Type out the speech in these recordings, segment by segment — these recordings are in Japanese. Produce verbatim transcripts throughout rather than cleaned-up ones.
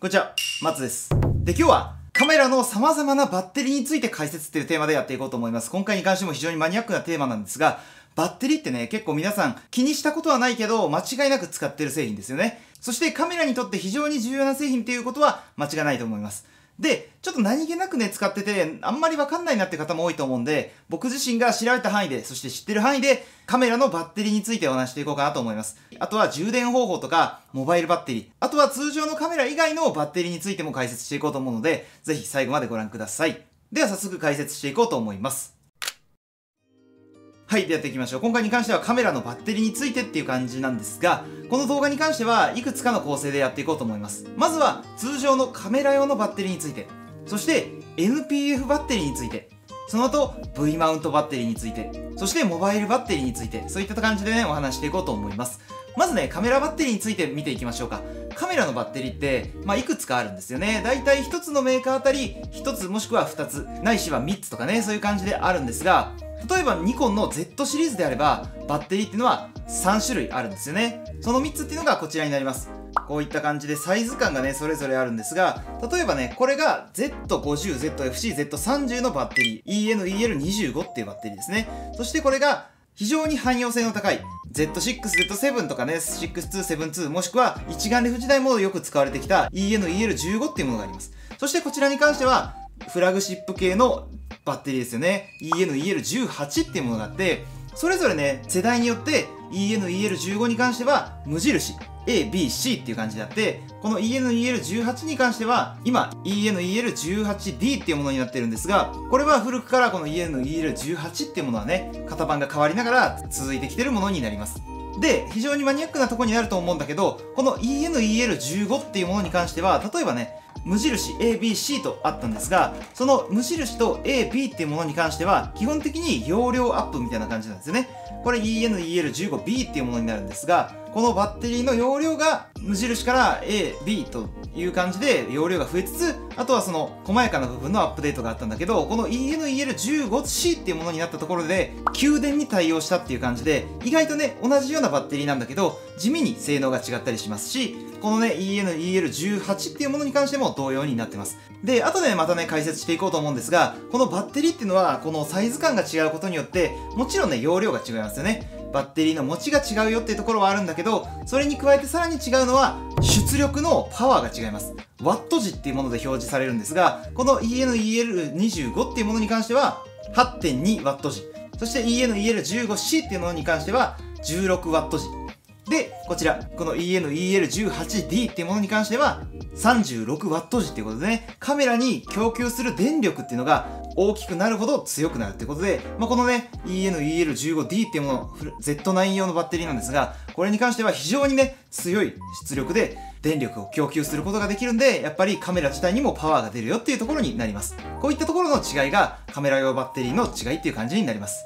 こんにちは、松です。で、今日はカメラの様々なバッテリーについて解説っていうテーマでやっていこうと思います。今回に関しても非常にマニアックなテーマなんですが、バッテリーってね、結構皆さん気にしたことはないけど、間違いなく使ってる製品ですよね。そしてカメラにとって非常に重要な製品っていうことは間違いないと思います。で、ちょっと何気なくね、使ってて、あんまりわかんないなって方も多いと思うんで、僕自身が調べた範囲で、そして知ってる範囲で、カメラのバッテリーについてお話していこうかなと思います。あとは充電方法とか、モバイルバッテリー、あとは通常のカメラ以外のバッテリーについても解説していこうと思うので、ぜひ最後までご覧ください。では早速解説していこうと思います。はい。で、やっていきましょう。今回に関してはカメラのバッテリーについてっていう感じなんですが、この動画に関してはいくつかの構成でやっていこうと思います。まずは通常のカメラ用のバッテリーについて、そして エヌピーエフ バッテリーについて、その後 V マウントバッテリーについて、そしてモバイルバッテリーについて、そういった感じでね、お話していこうと思います。まずね、カメラバッテリーについて見ていきましょうか。カメラのバッテリーって、まあ、いくつかあるんですよね。だいたいひとつのメーカーあたり、ひとつもしくはふたつ、ないしはみっつとかね、そういう感じであるんですが、例えばニコンの ゼット シリーズであれば、バッテリーっていうのはさんしゅるいあるんですよね。そのみっつっていうのがこちらになります。こういった感じでサイズ感がね、それぞれあるんですが、例えばね、これが ゼットごじゅう、ゼットエフシー、ゼットさんじゅう のバッテリー、イーエヌイーエルにじゅうご っていうバッテリーですね。そしてこれが非常に汎用性の高い ゼットろく、ゼットなな とかね、ろくにななに、もしくは一眼レフ時代もよく使われてきた イーエヌイーエルじゅうご っていうものがあります。そしてこちらに関しては、フラグシップ系のバッテリーですよね。イーエヌイーエルじゅうはち っていうものがあって、それぞれね、世代によって イーエヌイーエルじゅうご に関しては無印、エービーシー っていう感じであって、この イーエヌイーエルじゅうはち に関しては、今 イーエヌイーエルじゅうはちディー っていうものになってるんですが、これは古くからこの イーエヌイーエルじゅうはち っていうものはね、型番が変わりながら続いてきてるものになります。で、非常にマニアックなとこになると思うんだけど、この イーエヌイーエルじゅうご っていうものに関しては、例えばね、無印 エービーシー とあったんですが、その無印と エービー っていうものに関しては、基本的に容量アップみたいな感じなんですよね。これ イーエヌイーエルじゅうごビー っていうものになるんですが、このバッテリーの容量が無印から エービー という感じで容量が増えつつ、あとはその細やかな部分のアップデートがあったんだけど、この イーエヌイーエルじゅうごシー っていうものになったところで、給電に対応したっていう感じで、意外とね、同じようなバッテリーなんだけど、地味に性能が違ったりしますし、このね、イーエヌイーエルじゅうはち っていうものに関しても同様になってます。で、あとでまたね、解説していこうと思うんですが、このバッテリーっていうのは、このサイズ感が違うことによって、もちろんね、容量が違いますよね。バッテリーの持ちが違うよっていうところはあるんだけど、それに加えてさらに違うのは、出力のパワーが違います。ワット時っていうもので表示されるんですが、この イーエヌイーエルにじゅうご っていうものに関しては、はってんにワット時。そして イーエヌイーエルじゅうごシー っていうものに関しては、じゅうろくワット時。で、こちら、この イーエヌイーエルじゅうはちディー っていうものに関しては、さんじゅうろくワット時っていうことでね、カメラに供給する電力っていうのが大きくなるほど強くなるってことで、まあ、このね、イーエヌイーエルじゅうごディー っていうもの、ゼットナイン 用のバッテリーなんですが、これに関しては非常にね、強い出力で電力を供給することができるんで、やっぱりカメラ自体にもパワーが出るよっていうところになります。こういったところの違いが、カメラ用バッテリーの違いっていう感じになります。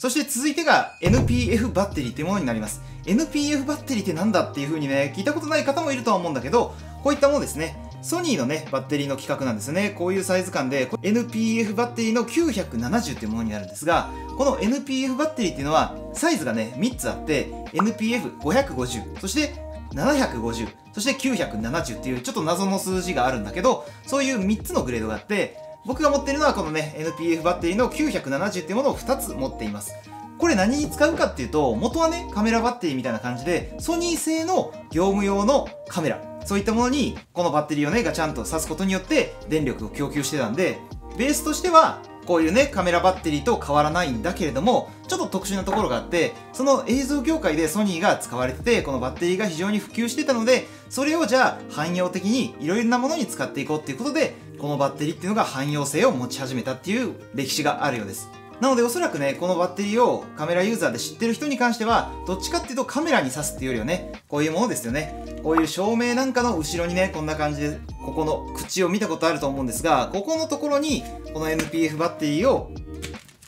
そして続いてが エヌピーエフ バッテリーというものになります。エヌピーエフ バッテリーってなんだっていう風にね、聞いたことない方もいるとは思うんだけど、こういったものですね。ソニーのね、バッテリーの規格なんですよね。こういうサイズ感で、エヌピーエフ バッテリーのきゅうひゃくななじゅうっていうものになるんですが、この エヌピーエフ バッテリーっていうのは、サイズがね、みっつあって、エヌピーエフごひゃくごじゅう、そしてななひゃくごじゅう、そしてきゅうひゃくななじゅうっていうちょっと謎の数字があるんだけど、そういうみっつのグレードがあって、僕が持っているのはこのね、エヌピーエフ バッテリーのきゅうひゃくななじゅうっていうものをふたつ持っています。これ何に使うかっていうと、元はね、カメラバッテリーみたいな感じで、ソニー製の業務用のカメラ、そういったものに、このバッテリーをね、ガチャンと挿すことによって、電力を供給してたんで、ベースとしては、こういうね、カメラバッテリーと変わらないんだけれども、ちょっと特殊なところがあって、その映像業界でソニーが使われてて、このバッテリーが非常に普及してたので、それをじゃあ汎用的にいろいろなものに使っていこうっていうことで、このバッテリーっていうのが汎用性を持ち始めたっていう歴史があるようです。なのでおそらくね、このバッテリーをカメラユーザーで知ってる人に関しては、どっちかっていうとカメラに挿すっていうよりはね、こういうものですよね。こういう照明なんかの後ろにね、こんな感じで、ここの口を見たことあると思うんですが、ここのところに、この エヌピーエフ バッテリーを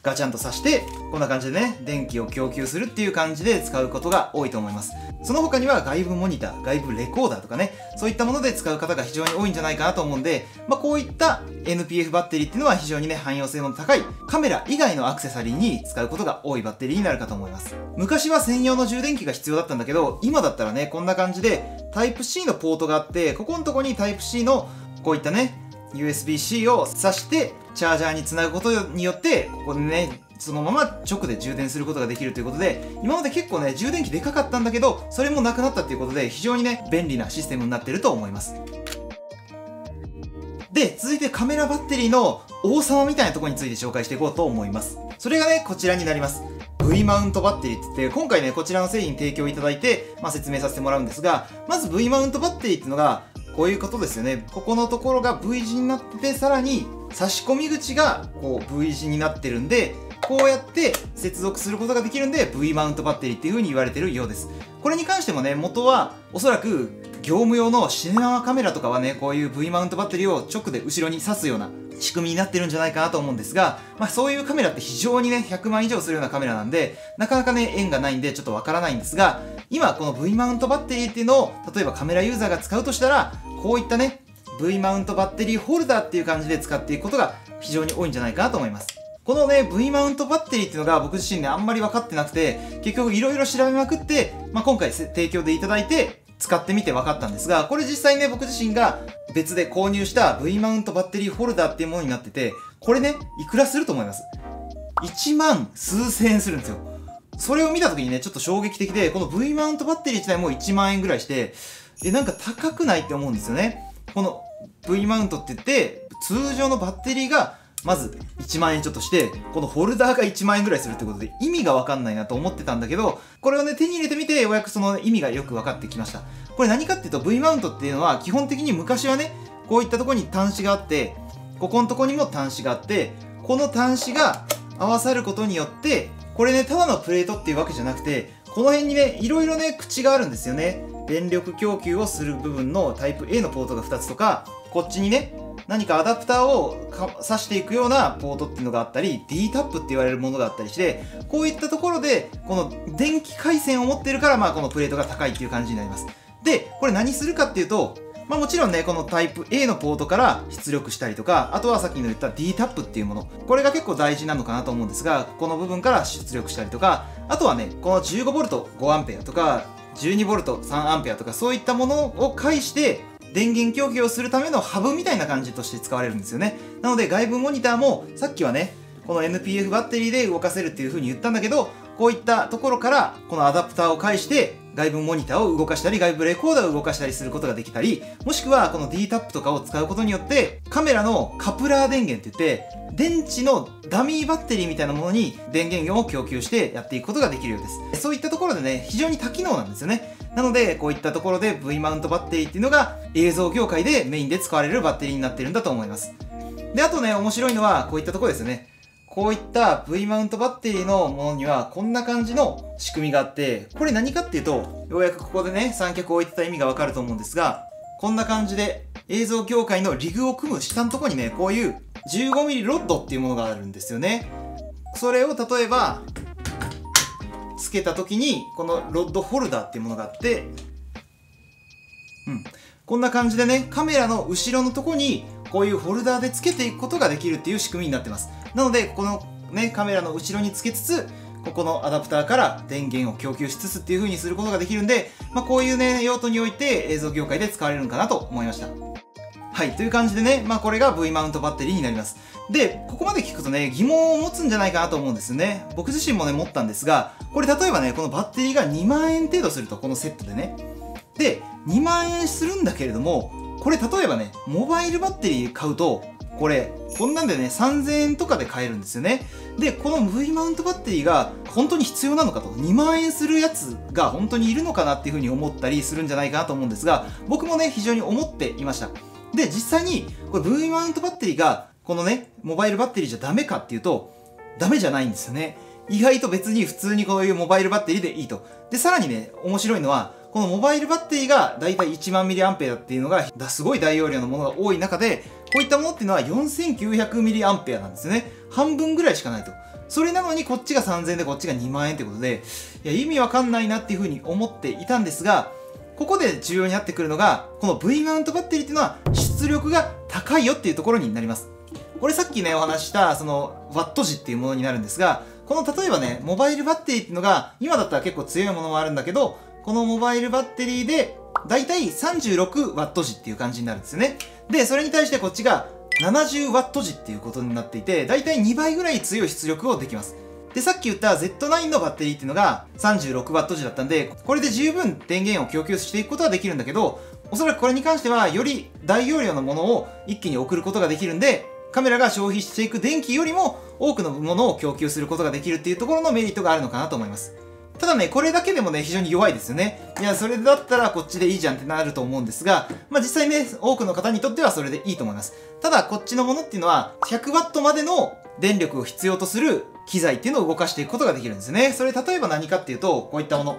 ガチャンと挿して、こんな感じでね、電気を供給するっていう感じで使うことが多いと思います。その他には外部モニター、外部レコーダーとかね、そういったもので使う方が非常に多いんじゃないかなと思うんで、まあこういった エヌピーエフ バッテリーっていうのは非常にね、汎用性の高いカメラ以外のアクセサリーに使うことが多いバッテリーになるかと思います。昔は専用の充電器が必要だったんだけど、今だったらね、こんな感じで タイプシー のポートがあって、ここのとこに タイプシー のこういったね、ユーエスビー-C を挿してチャージャーにつなぐことによってここでねそのまま直で充電することができるということで、今まで結構ね充電器でかかったんだけどそれもなくなったということで非常にね便利なシステムになってると思います。で、続いてカメラバッテリーの王様みたいなところについて紹介していこうと思います。それがねこちらになります。 V マウントバッテリーって言って今回ねこちらの製品提供いただいて、まあ、説明させてもらうんですが、まず V マウントバッテリーっていうのがこういうことですよね。ここのところが V 字になってて、さらに差し込み口がこう V 字になってるんで、こうやって接続することができるんで V マウントバッテリーっていう風に言われてるようです。これに関してもね、元はおそらく業務用のシネマカメラとかはね、こういう V マウントバッテリーを直で後ろに刺すような仕組みになってるんじゃないかなと思うんですが、まあそういうカメラって非常にね、ひゃくまん以上するようなカメラなんで、なかなかね、縁がないんでちょっとわからないんですが、今この V マウントバッテリーっていうのを、例えばカメラユーザーが使うとしたら、こういったね、V マウントバッテリーホルダーっていう感じで使っていくことが非常に多いんじゃないかなと思います。このね、V マウントバッテリーっていうのが僕自身ね、あんまり分かってなくて、結局いろいろ調べまくって、まあ今回提供でいただいて、使ってみて分かったんですが、これ実際ね、僕自身が別で購入した V マウントバッテリーホルダーっていうものになってて、これね、いくらすると思います？いちまんすうせんえんするんですよ。それを見た時にね、ちょっと衝撃的で、この V マウントバッテリー自体もいちまんえんぐらいして、え、なんか高くないって思うんですよね。この V マウントって言って、通常のバッテリーがまずいちまんえんちょっとして、このホルダーがいちまんえんぐらいするってことで意味がわかんないなと思ってたんだけど、これをね、手に入れてみて、ようやくその意味がよく分かってきました。これ何かっていうと V マウントっていうのは基本的に昔はね、こういったとこに端子があって、ここのとこにも端子があって、この端子が合わさることによって、これね、ただのプレートっていうわけじゃなくて、この辺にね、いろいろね、口があるんですよね。電力供給をする部分のタイプ A のポートがふたつとか、こっちにね、何かアダプターを挿していくようなポートっていうのがあったり、D タップって言われるものがあったりして、こういったところで、この電気回線を持ってるから、まあこのプレートが高いっていう感じになります。で、これ何するかっていうと、まあもちろんね、このタイプ A のポートから出力したりとか、あとはさっきの言った D タップっていうもの。これが結構大事なのかなと思うんですが、この部分から出力したりとか、あとはね、この じゅうごボルトごアンペア とか、じゅうにボルトさんアンペア とか、そういったものを介して、電源供給をするためのハブみたいな感じとして使われるんですよね。なので外部モニターもさっきはね、この エヌピーエフ バッテリーで動かせるっていう風に言ったんだけど、こういったところからこのアダプターを介して外部モニターを動かしたり、外部レコーダーを動かしたりすることができたり、もしくはこの D タップとかを使うことによってカメラのカプラー電源って言って電池のダミーバッテリーみたいなものに電源を供給してやっていくことができるようです。そういったところでね、非常に多機能なんですよね。なのでこういったところで V マウントバッテリーっていうのが映像業界でメインで使われるバッテリーになってるんだと思います。で、あとね、面白いのはこういったところですよね。こういった V マウントバッテリーのものにはこんな感じの仕組みがあって、これ何かっていうと、ようやくここでね、三脚を置いてた意味がわかると思うんですが、こんな感じで映像業界のリグを組む下のところにね、こういう じゅうごミリ ロッドっていうものがあるんですよね。それを例えば、つけた時に、このロッドホルダーっていうものがあって、うん。こんな感じでね、カメラの後ろのとこに、こういうホルダーでつけていくことができるっていう仕組みになってます。なので、このね、カメラの後ろにつけつつ、ここのアダプターから電源を供給しつつっていう風にすることができるんで、まあこういうね、用途において映像業界で使われるのかなと思いました。はい、という感じでね、まあこれが V マウントバッテリーになります。で、ここまで聞くとね、疑問を持つんじゃないかなと思うんですよね。僕自身もね、持ったんですが、これ例えばね、このバッテリーがにまんえん程度すると、このセットでね。で、にまんえんするんだけれども、これ例えばね、モバイルバッテリー買うと、これ、こんなんでね、さんぜんえんとかで買えるんですよね。で、この V マウントバッテリーが本当に必要なのかと、にまんえんするやつが本当にいるのかなっていうふうに思ったりするんじゃないかなと思うんですが、僕もね、非常に思っていました。で、実際に、これ V マウントバッテリーが、このね、モバイルバッテリーじゃダメかっていうと、ダメじゃないんですよね。意外と別に普通にこういうモバイルバッテリーでいいと。で、さらにね、面白いのは、このモバイルバッテリーがだいたいいちまんミリアンペアっていうのが、すごい大容量のものが多い中で、こういったものっていうのはよんせんきゅうひゃくミリアンペアなんですよね。半分ぐらいしかないと。それなのにこっちがさんぜんえんでこっちがにまんえんってことで、いや、意味わかんないなっていうふうに思っていたんですが、ここで重要になってくるのが、この V マウントバッテリーっていうのは出力が高いよっていうところになります。これさっきね、お話した、その、ワット時っていうものになるんですが、この例えばね、モバイルバッテリーっていうのが、今だったら結構強いものもあるんだけど、このモバイルバッテリーで、だいたい さんじゅうろくワット 時っていう感じになるんですよね。で、それに対してこっちが ななじゅうワット 時っていうことになっていて、だいたいにばいぐらい強い出力をできます。で、さっき言った ゼットナイン のバッテリーっていうのが さんじゅうろくワット 時だったんで、これで十分電源を供給していくことはできるんだけど、おそらくこれに関してはより大容量のものを一気に送ることができるんで、カメラが消費していく電気よりも多くのものを供給することができるっていうところのメリットがあるのかなと思います。ただね、これだけでもね、非常に弱いですよね。いや、それだったらこっちでいいじゃんってなると思うんですが、まあ実際ね、多くの方にとってはそれでいいと思います。ただ、こっちのものっていうのは、ひゃくワット までの電力を必要とする機材っていうのを動かしていくことができるんですね。それ、例えば何かっていうと、こういったもの。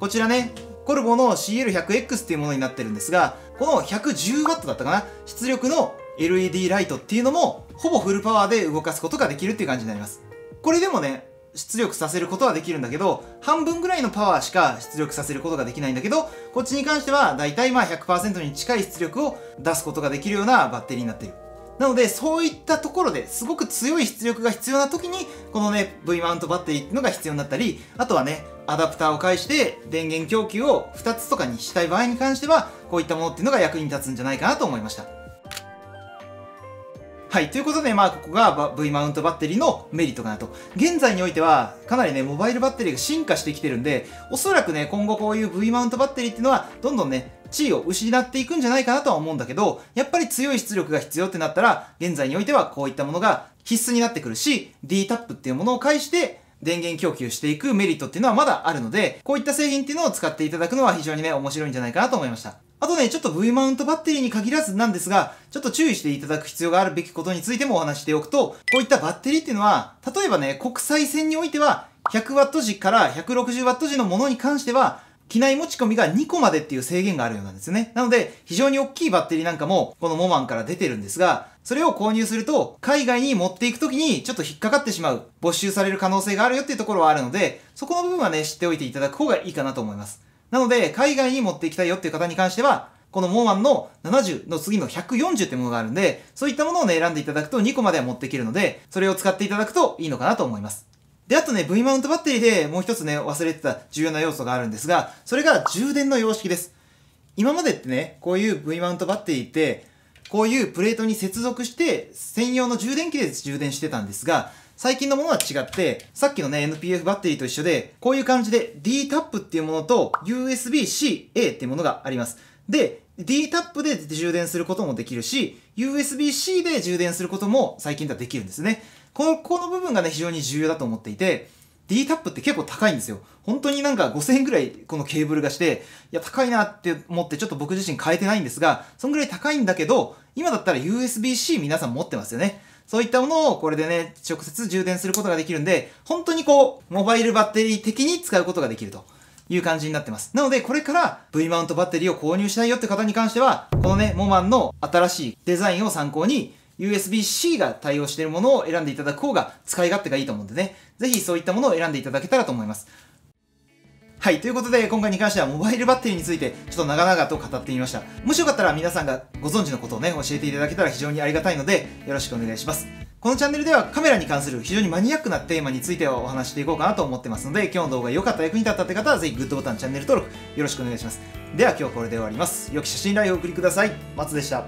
こちらね、コルボの シーエルひゃくエックス っていうものになってるんですが、この ひゃくじゅうワット だったかな、出力の エルイーディー ライトっていうのも、ほぼフルパワーで動かすことができるっていう感じになります。これでもね、出力させることはできるんだけど、半分ぐらいのパワーしか出力させることができないんだけど、こっちに関してはだいたいまあ ひゃくパーセント に近い出力を出すことができるようなバッテリーになっている。なので、そういったところですごく強い出力が必要な時に、このね、V マウントバッテリーっていうのが必要になったり、あとはね、アダプターを介して電源供給をふたつとかにしたい場合に関しては、こういったものっていうのが役に立つんじゃないかなと思いました。はい。ということで、まあ、ここが V マウントバッテリーのメリットかなと。現在においては、かなりね、モバイルバッテリーが進化してきてるんで、おそらくね、今後こういう V マウントバッテリーっていうのは、どんどんね、地位を失っていくんじゃないかなとは思うんだけど、やっぱり強い出力が必要ってなったら、現在においてはこういったものが必須になってくるし、ディータップ っていうものを介して、電源供給していくメリットっていうのはまだあるので、こういった製品っていうのを使っていただくのは非常にね、面白いんじゃないかなと思いました。あとね、ちょっと V マウントバッテリーに限らずなんですが、ちょっと注意していただく必要があるべきことについてもお話しておくと、こういったバッテリーっていうのは、例えばね、国際線においては、ひゃくワット 時から ひゃくろくじゅうワット 時のものに関しては、機内持ち込みがにこまでっていう制限があるようなんですね。なので、非常に大きいバッテリーなんかも、このモマンから出てるんですが、それを購入すると、海外に持っていくときにちょっと引っかかってしまう、没収される可能性があるよっていうところはあるので、そこの部分はね、知っておいていただく方がいいかなと思います。なので、海外に持っていきたいよっていう方に関しては、このモーマンのななじゅうの次のひゃくよんじゅうってものがあるんで、そういったものをね、選んでいただくとにこまでは持っていけるので、それを使っていただくといいのかなと思います。で、あとね、V マウントバッテリーでもう一つね、忘れてた重要な要素があるんですが、それが充電の様式です。今までってね、こういう V マウントバッテリーって、こういうプレートに接続して、専用の充電器で充電してたんですが、最近のものは違って、さっきのね、エヌピーエフ バッテリーと一緒で、こういう感じで ディータップ っていうものと ユーエスビーシーエー っていうものがあります。で、ディータップ で充電することもできるし、ユーエスビーシー で充電することも最近ではできるんですね。この、この部分がね、非常に重要だと思っていて、ディータップ って結構高いんですよ。本当になんかごせんえんくらいこのケーブルがして、いや、高いなって思ってちょっと僕自身変えてないんですが、そんぐらい高いんだけど、今だったら ユーエスビーシー 皆さん持ってますよね。そういったものをこれでね、直接充電することができるんで、本当にこう、モバイルバッテリー的に使うことができるという感じになってます。なので、これから V マウントバッテリーを購入したいよって方に関しては、このね、モマンの新しいデザインを参考に、ユーエスビーシー が対応しているものを選んでいただく方が使い勝手がいいと思うんでね、ぜひそういったものを選んでいただけたらと思います。はい、ということで今回に関してはモバイルバッテリーについてちょっと長々と語ってみました。もしよかったら皆さんがご存知のことをね、教えていただけたら非常にありがたいのでよろしくお願いします。このチャンネルではカメラに関する非常にマニアックなテーマについてはお話していこうかなと思ってますので、今日の動画が良かった役に立ったって方はぜひグッドボタン、チャンネル登録よろしくお願いします。では今日これで終わります。良き写真ライフをお送りください。松でした。